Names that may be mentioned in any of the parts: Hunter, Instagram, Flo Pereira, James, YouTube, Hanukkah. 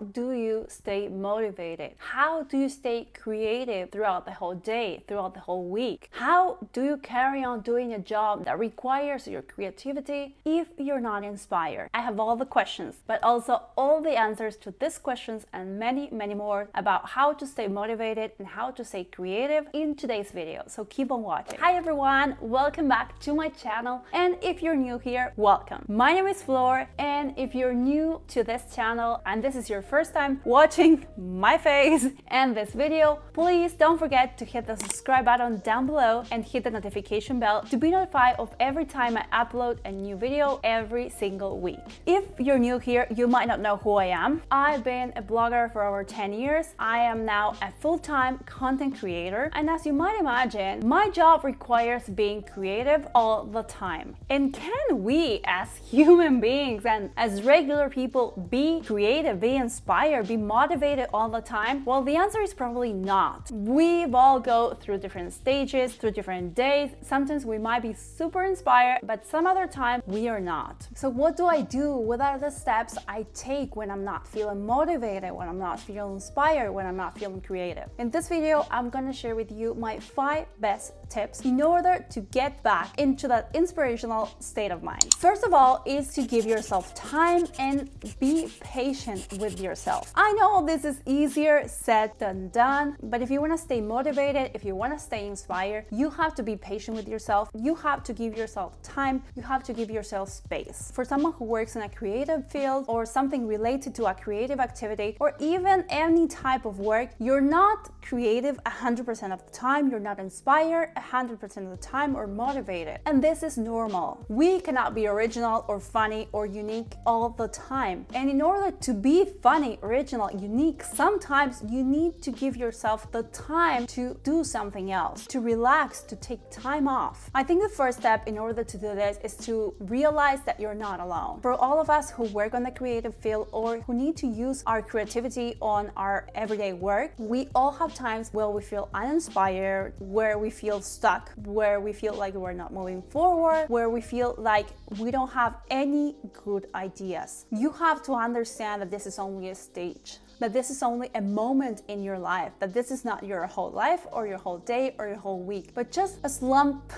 How do you stay motivated? How do you stay creative throughout the whole day, throughout the whole week? How do you carry on doing a job that requires your creativity if you're not inspired? I have all the questions, but also all the answers to these questions and many, many more about how to stay motivated and how to stay creative in today's video. So keep on watching. Hi everyone, welcome back to my channel. And if you're new here, welcome. My name is Flo, and if you're new to this channel and this is your first time watching my face and this video, please don't forget to hit the subscribe button down below and hit the notification bell to be notified of every time I upload a new video every single week. If you're new here, you might not know who I am. I've been a blogger for over 10 years. I am now a full-time content creator, and as you might imagine, my job requires being creative all the time. And can we as human beings and as regular people be creative, be inspired, be motivated all the time? Well, the answer is probably not. We've all go through different stages, through different days. Sometimes we might be super inspired, but some other time we are not. So what do I do? What are the steps I take when I'm not feeling motivated, when I'm not feeling inspired, when I'm not feeling creative? In this video, I'm gonna share with you my 5 best tips in order to get back into that inspirational state of mind. First of all is to give yourself time and be patient with yourself. I know this is easier said than done, but if you want to stay motivated, if you want to stay inspired, you have to be patient with yourself. You have to give yourself time. You have to give yourself space. For someone who works in a creative field or something related to a creative activity or even any type of work, you're not creative 100% of the time. You're not inspired 100% of the time or motivated. And this is normal. We cannot be original or funny or unique all the time. And in order to be funny, original, unique, sometimes you need to give yourself the time to do something else, to relax, to take time off. I think the first step in order to do this is to realize that you're not alone. For all of us who work on the creative field or who need to use our creativity on our everyday work, we all have times where we feel uninspired, where we feel stuck, where we feel like we're not moving forward, where we feel like we don't have any good ideas. You have to understand that this is only a stage, that this is only a moment in your life, that this is not your whole life or your whole day or your whole week, but just a slump,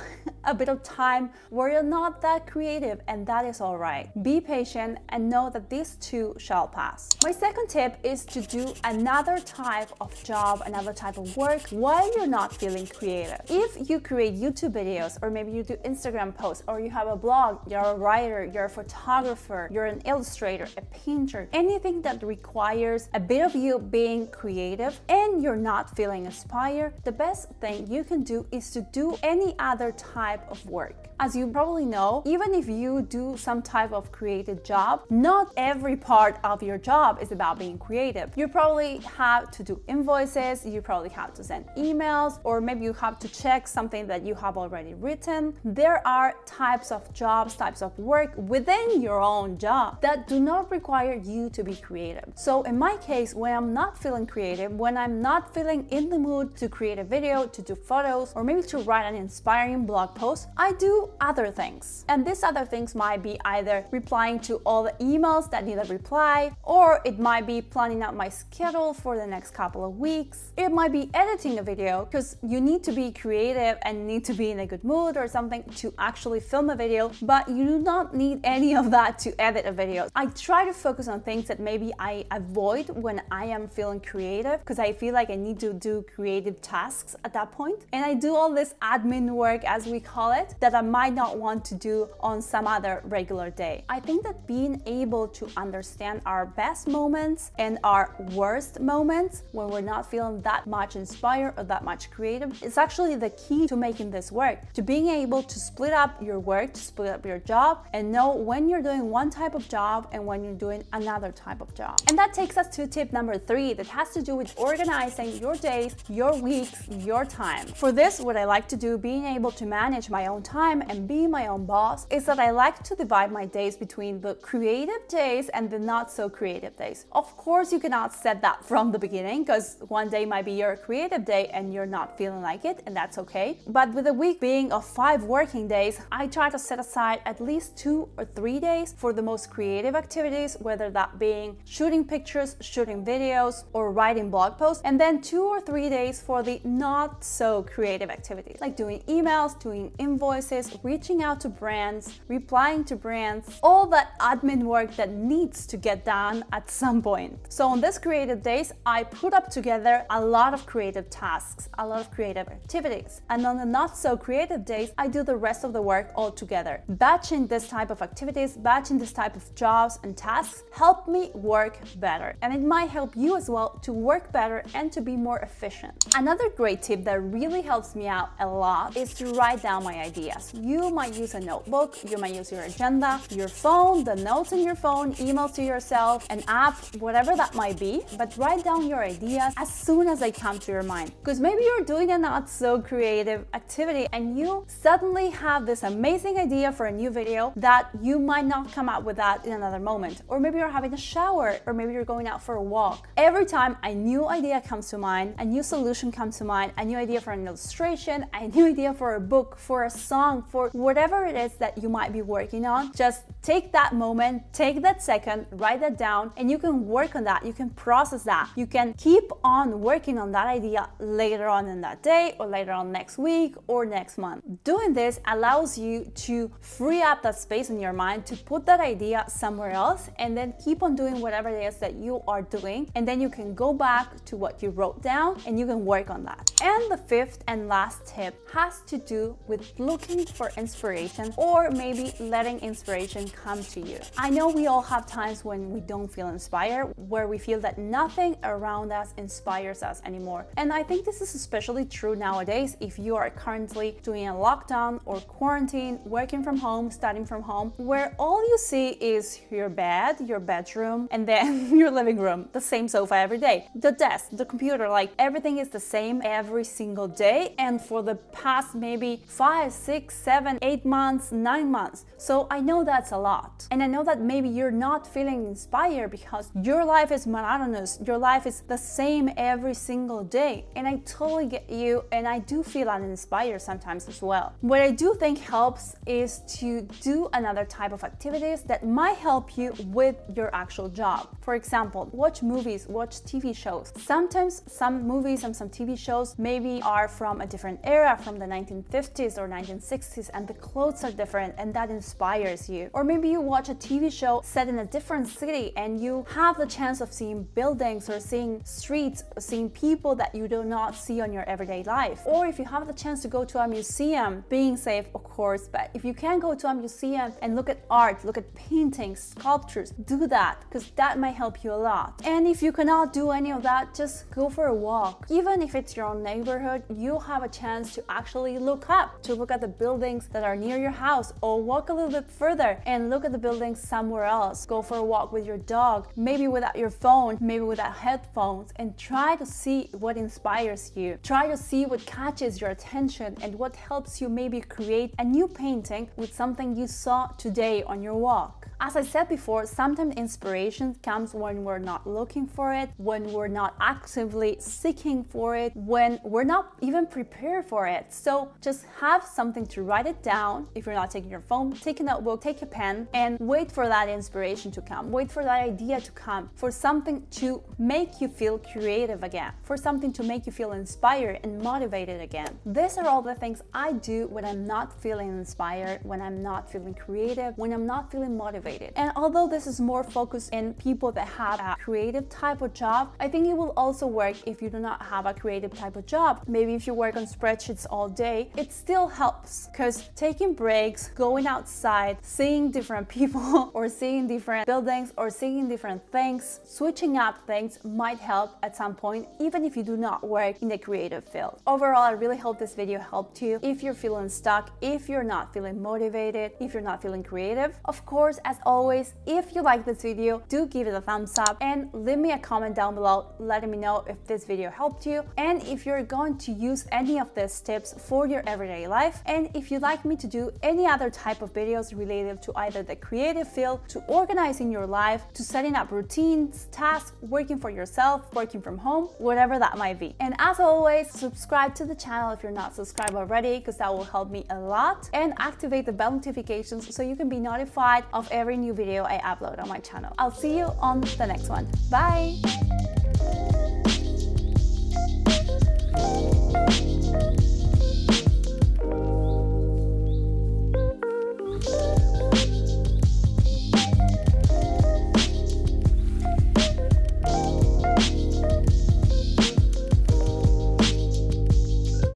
a bit of time where you're not that creative, and that is all right. Be patient and know that these too shall pass. My second tip is to do another type of job, another type of work while you're not feeling creative. If you create YouTube videos or maybe you do Instagram posts or you have a blog, you're a writer, you're a photographer, you're an illustrator, a painter, anything that requires a bit of you being creative and you're not feeling inspired, the best thing you can do is to do any other type of work. As you probably know, even if you do some type of creative job, not every part of your job is about being creative. You probably have to do invoices, you probably have to send emails, or maybe you have to check something that you have already written. There are types of jobs, types of work within your own job that do not require you to be creative. So in my case, when I'm not feeling creative, when I'm not feeling in the mood to create a video, to do photos, or maybe to write an inspiring blog post, I do other things. And these other things might be either replying to all the emails that need a reply, or it might be planning out my schedule for the next couple of weeks. It might be editing a video, because you need to be creative and need to be in a good mood or something to actually film a video, but you do not need any of that to edit a video. I try to focus on things that maybe I avoid when I am feeling creative, because I feel like I need to do creative tasks at that point. And I do all this admin work, as we call it, that I might not want to do on some other regular day. I think that being able to understand our best moments and our worst moments when we're not feeling that much inspired or that much creative is actually the key to making this work, to being able to split up your work, to split up your job, and know when you're doing one type of job and when you're doing another type of job. And that takes us to tip number 3 that has to do with organizing your days, your weeks, your time. For this, what I like to do, being able to manage my own time and being my own boss, is that I like to divide my days between the creative days and the not so creative days. Of course, you cannot set that from the beginning, because one day might be your creative day and you're not feeling like it, and that's okay. okay? But with a week being of 5 working days, I try to set aside at least 2 or 3 days for the most creative activities, whether that being shooting pictures, shooting videos, or writing blog posts, and then 2 or 3 days for the not so creative activities, like doing emails, doing invoices, reaching out to brands, replying to brands, all that admin work that needs to get done at some point. So on these creative days, I put up together a lot of creative tasks, a lot of creative activities, and on the not so creative days, I do the rest of the work all together. Batching this type of activities, batching this type of jobs and tasks help me work better, and it might help you as well to work better and to be more efficient. Another great tip that really helps me out a lot is to write down my ideas. You might use a notebook, you might use your agenda, your phone, the notes in your phone, emails to yourself, an app, whatever that might be, but write down your ideas as soon as they come to your mind, because maybe you're doing a not so creative activity and you suddenly have this amazing idea for a new video that you might not come up with that in another moment, or maybe you're having a shower, or maybe you're going out for a walk. Every time a new idea comes to mind, a new solution comes to mind, a new idea for an illustration, a new idea for a book, for a song, for whatever it is that you might be working on, just take that moment, take that second, write that down, and you can work on that, you can process that, you can keep on working on that idea later on in that day, or later on next week, or next month. Doing this allows you to free up that space in your mind to put that idea somewhere else, and then keep on doing whatever it is that you are doing, and then you can go back to what you wrote down and you can work on that. And the 5th and last tip has to do with looking for inspiration, or maybe letting inspiration come to you. I know we all have times when we don't feel inspired, where we feel that nothing around us inspires us anymore. And I think this is especially true nowadays if you are currently doing a lockdown or quarantine, working from home, studying from home, where all you see is your bed, your bedroom, and then your living room, the same sofa every day, the desk, the computer, like everything is the same every single day, and for the past maybe 5, 6, 7, 8 months, 9 months. So I know that's a lot, and I know that maybe you're not feeling inspired because your life is monotonous, your life is the same every single day, and I totally get you, and I do feel uninspired sometimes as well. What I do think helps is to do another type of activities that might help you with your actual job. For example, watch movies, watch TV shows. Sometimes some movies and some TV shows maybe are from a different era, from the 1950s or 1960s, and the clothes are different, and that inspires you. Or maybe you watch a TV show set in a different city and you have the chance of seeing buildings or seeing streets, or seeing people that you do not see on your everyday life. Or if you have the chance to go to a museum, being safe of course, but if you can go to a museum and look at art, look at paintings, sculptures, do that, because that might help you a lot. And if you cannot do any of that, just go for a walk. Even if it's your own neighborhood, you have a chance to actually look up, to look at the buildings that are near your house, or walk a little bit further and look at the buildings somewhere else. Go for a walk with your dog, maybe without your phone, maybe without headphones, and try to see what inspires you. Try to see what catches your attention and what helps you maybe create a new painting with something you saw today on your walk. As I said before, sometimes inspiration comes when we're not looking for it, when we're not actively seeking for it, when we're not even prepared for it. So just have something to write it down. If you're not taking your phone, take a notebook, take a pen, and wait for that inspiration to come, wait for that idea to come, for something to make you feel creative again, for something to make you feel inspired and motivated again. These are all the things I do when I'm not feeling inspired, when I'm not feeling creative, when I'm not feeling motivated. And although this is more focused in people that have a creative type of job, I think it will also work if you do not have a creative type of job. Maybe if you work on spreadsheets all day, it still helps, because taking breaks, going outside, seeing different people or seeing different buildings or seeing different things, switching up things might help at some point, even if you do not work in the creative field. Overall, I really hope this video helped you. If you're feeling stuck, if you're not feeling motivated, if you're not feeling creative, of course, as as always, if you like this video, do give it a thumbs up and leave me a comment down below letting me know if this video helped you and if you're going to use any of these tips for your everyday life, and if you'd like me to do any other type of videos related to either the creative field, to organizing your life, to setting up routines, tasks, working for yourself, working from home, whatever that might be. And as always, subscribe to the channel if you're not subscribed already, because that will help me a lot, and activate the bell notifications so you can be notified of every new video I upload on my channel. I'll see you on the next one. Bye!